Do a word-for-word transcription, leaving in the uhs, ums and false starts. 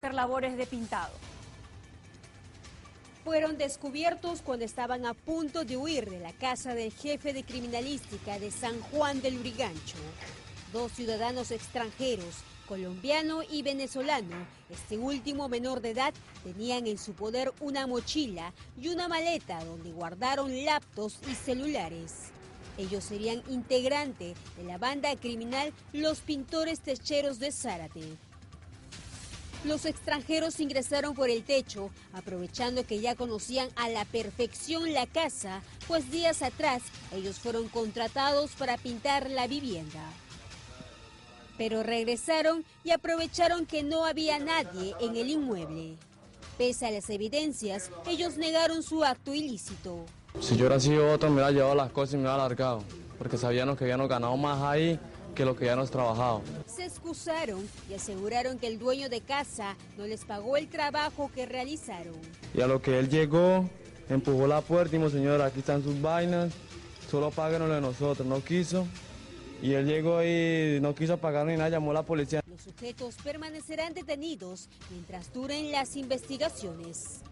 hacer labores de pintado. Fueron descubiertos cuando estaban a punto de huir de la casa del jefe de criminalística de San Juan de Lurigancho. Dos ciudadanos extranjeros, colombiano y venezolano, este último menor de edad, tenían en su poder una mochila y una maleta donde guardaron laptops y celulares. Ellos serían integrante de la banda criminal Los Pintores Techeros de Zárate. Los extranjeros ingresaron por el techo, aprovechando que ya conocían a la perfección la casa, pues días atrás ellos fueron contratados para pintar la vivienda. Pero regresaron y aprovecharon que no había nadie en el inmueble. Pese a las evidencias, ellos negaron su acto ilícito. Si yo hubiera sido otro, me hubiera llevado las cosas y me hubiera largado, porque sabíamos que habíamos ganado más ahí que lo que ya nos trabajado. Se excusaron y aseguraron que el dueño de casa no les pagó el trabajo que realizaron. Y a lo que él llegó, empujó la puerta y dijo: señora, aquí están sus vainas, solo páguenoslo de nosotros. No quiso, y él llegó y no quiso pagar ni nada, llamó a la policía. Los sujetos permanecerán detenidos mientras duren las investigaciones.